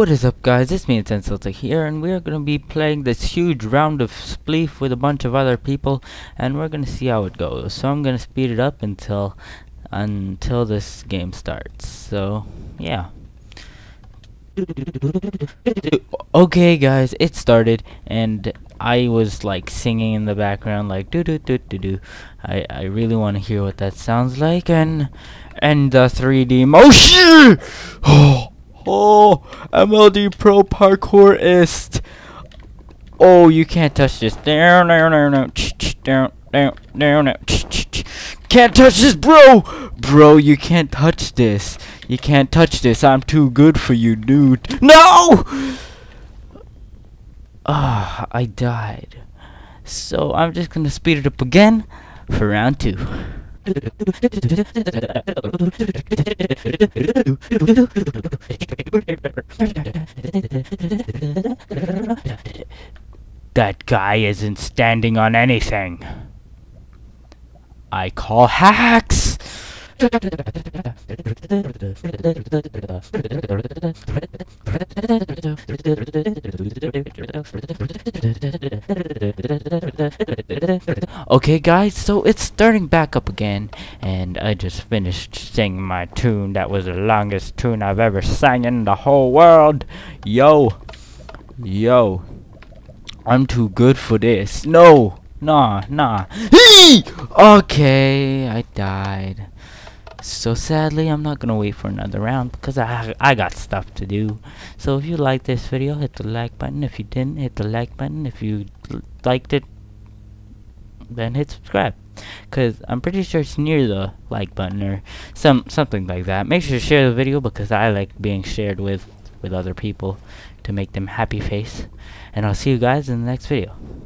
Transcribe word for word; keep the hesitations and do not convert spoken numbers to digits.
What is up, guys? It's me, IntenseDelta here, and we're going to be playing this huge round of Spleef with a bunch of other people, and we're going to see how it goes. So I'm going to speed it up until until this game starts. So, yeah. Okay, guys, it started, and I was like singing in the background, like do do do do do. I I really want to hear what that sounds like, and and the three D motion. Oh. Oh, M L D Pro Parkourist. Oh, you can't touch this. Down, down, down, down, down, down, down, down. Can't touch this, bro. Bro, you can't touch this. You can't touch this. I'm too good for you, dude. No. Ah, I died. So I'm just gonna speed it up again for round two. That guy isn't standing on anything. I call hacks. Okay, guys, so it's starting back up again, and I just finished singing my tune. That was the longest tune I've ever sang in the whole world. Yo, yo, I'm too good for this. No, nah, nah. Okay, I died. So sadly, I'm not gonna wait for another round because I I got stuff to do. So if you liked this video, hit the like button. If you didn't, hit the like button. If you liked it, then hit subscribe, because I'm pretty sure it's near the like button or some something like that. Make sure to share the video because I like being shared with with other people to make them happy face. And I'll see you guys in the next video.